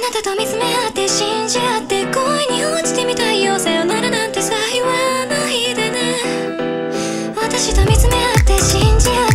なたと見つめ合って信じ合って恋に落ちてみたいよ。さよならなんてさ言わないでね。私と見つめ合って信じ合って